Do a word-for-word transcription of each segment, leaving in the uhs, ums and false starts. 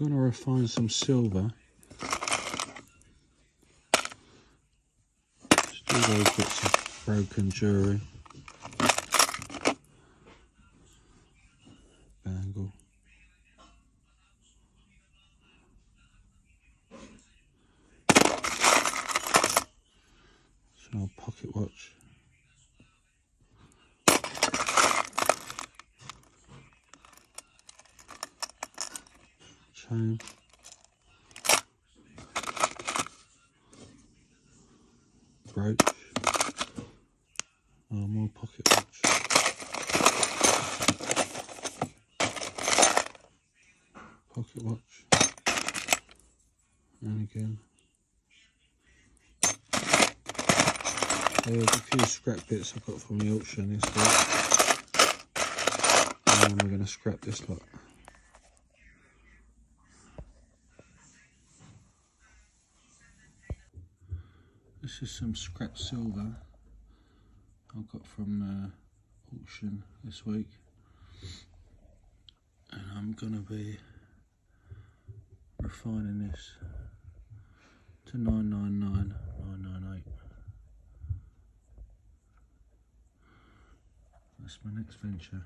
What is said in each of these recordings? going to refine some silver. Just do those bits of broken jewellery. Bangle. It's an old pocket watch. Chain. Brooch. Oh, more pocket watch. Pocket watch. And again. There was a few scrap bits I got from the auction this week. And we're going to scrap this lot. This is some scrap silver I got from uh, auction this week, and I'm going to be refining this to nine nine nine, nine nine eight. That's my next venture.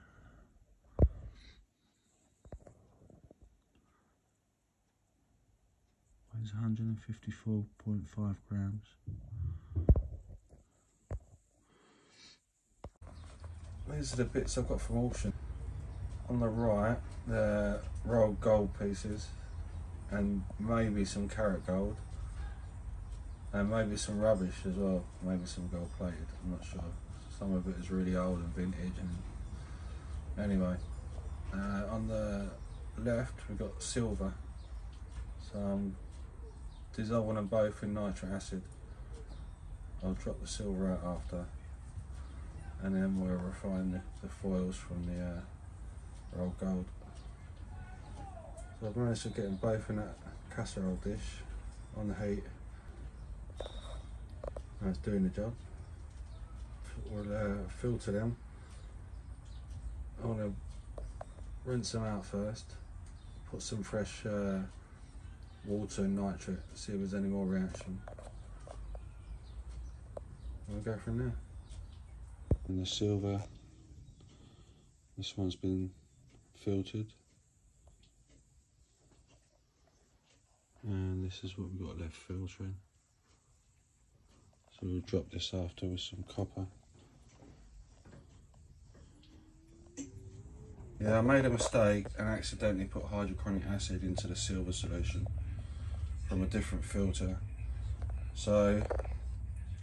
Weighs one hundred fifty-four point five grams. These are the bits I've got from auction. On the right, the royal gold pieces, and maybe some carat gold, and maybe some rubbish as well, maybe some gold plated, I'm not sure. Some of it is really old and vintage. And anyway, uh, on the left we've got silver, so I'm dissolving them both in nitric acid. I'll drop the silver out after. And then we'll refine the, the foils from the uh, rolled gold. So I've managed to get them both in that casserole dish on the heat. That's doing the job. We'll uh, filter them. I want to rinse them out first. Put some fresh uh, water and nitrate, see if there's any more reaction. We'll go from there. And the silver, this one's been filtered, and this is what we've got left filtering. So we'll drop this after with some copper. Yeah, I made a mistake and accidentally put hydrochloric acid into the silver solution from a different filter. So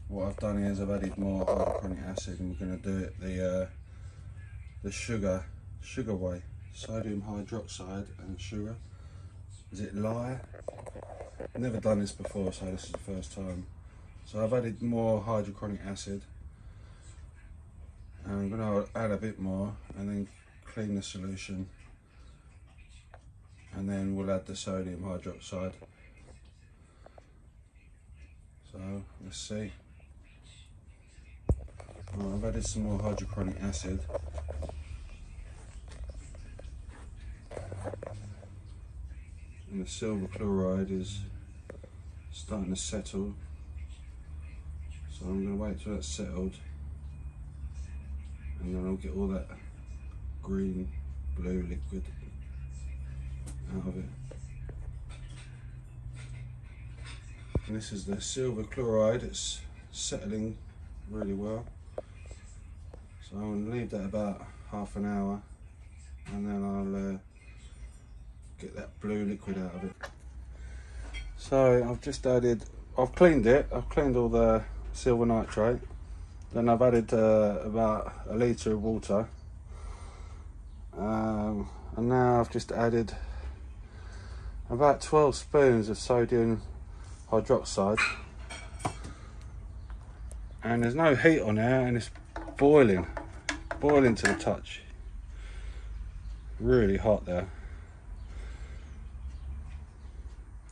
what I've done is I've added more hydrochloric acid, and we're going to do it the uh, the sugar sugar way. Sodium hydroxide and sugar. Is it lye? I've never done this before, so this is the first time. So I've added more hydrochloric acid, and I'm going to add a bit more and then clean the solution, and then we'll add the sodium hydroxide. So let's see. Well, I've added some more hydrochloric acid. And the silver chloride is starting to settle. So I'm going to wait till that's settled. And then I'll get all that green, blue liquid out of it. And this is the silver chloride, it's settling really well. So I'm going to leave that about half an hour, and then I'll uh, get that blue liquid out of it. So I've just added, I've cleaned it, I've cleaned all the silver nitrate. Then I've added uh, about a litre of water. Um, and now I've just added about twelve spoons of sodium hydroxide. And there's no heat on there, and it's boiling boiling to the touch, really hot there.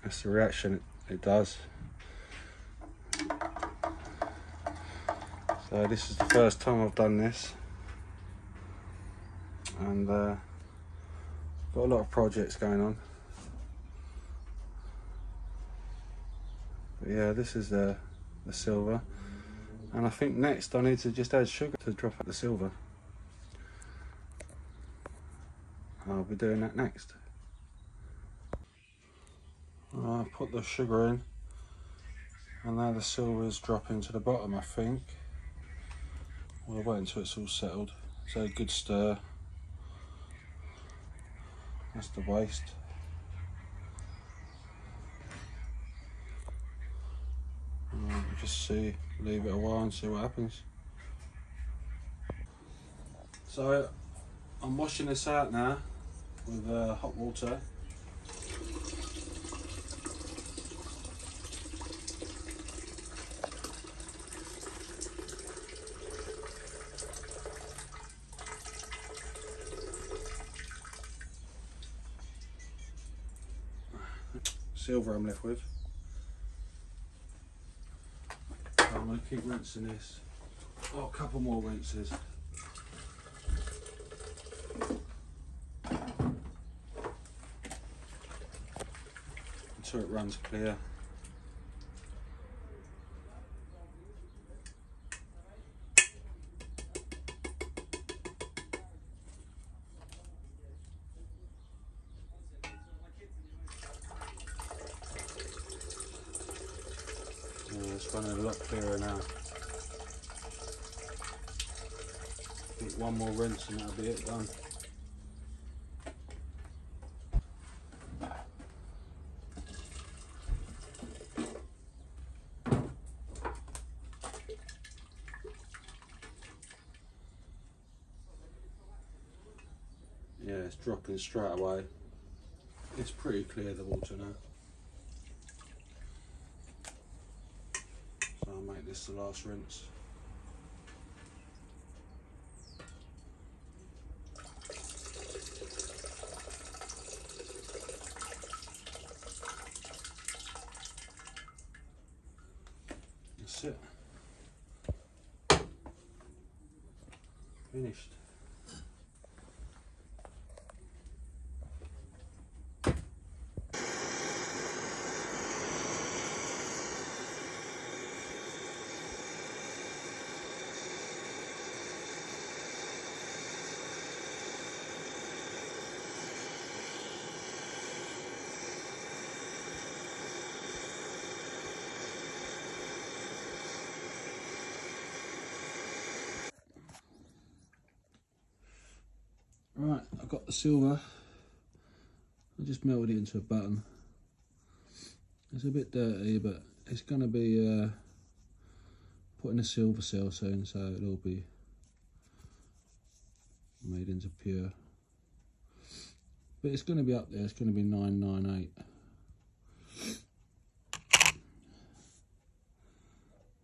That's the reaction it, it does. So this is the first time I've done this, and uh, got a lot of projects going on. yeah, this is the, the silver. And I think next I need to just add sugar to drop out the silver. I'll be doing that next. I'll put the sugar in, and now the silver is dropping to the bottom, I think. We'll wait until it's all settled. So a good stir. That's the waste. And we'll just see, leave it a while and see what happens. So I'm washing this out now with uh, hot water. Silver I'm left with. I'm going to keep rinsing this. Oh, a couple more rinses. Until it runs clear. It's running a lot clearer now. I think one more rinse and that'll be it done. Yeah, it's dropping straight away. It's pretty clear, the water now. This is the last rinse. That's it. Finished. Right, I've got the silver. I just melted it into a button. It's a bit dirty, but it's going to be uh, putting a silver cell soon, so it'll be made into pure. But it's going to be up there. It's going to be nine ninety-eight.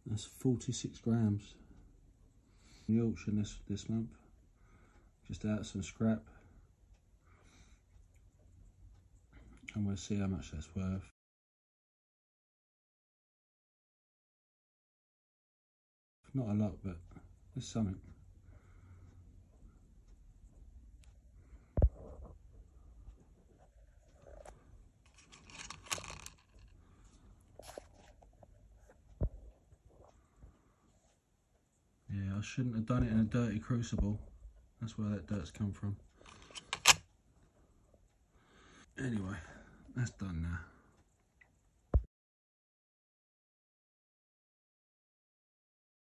That's forty-six grams. In the auction this, this month. Just out some scrap, and we'll see how much that's worth. Not a lot, but it's something. Yeah, I shouldn't have done it in a dirty crucible. That's where that dirt's come from. Anyway, that's done now.